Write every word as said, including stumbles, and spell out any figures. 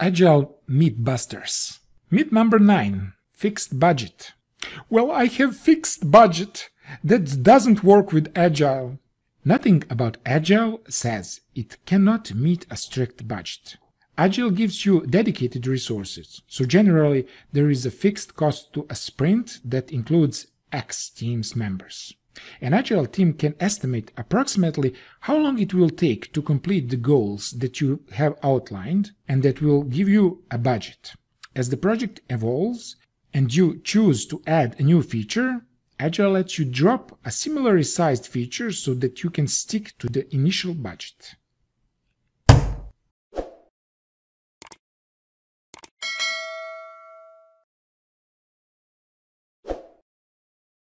Agile Mythbusters. Myth number nine. Fixed budget. Well, I have fixed budget. That doesn't work with Agile. Nothing about Agile says it cannot meet a strict budget. Agile gives you dedicated resources, so generally there is a fixed cost to a sprint that includes X team's members. An Agile team can estimate approximately how long it will take to complete the goals that you have outlined, and that will give you a budget. As the project evolves and you choose to add a new feature, Agile lets you drop a similarly sized feature so that you can stick to the initial budget.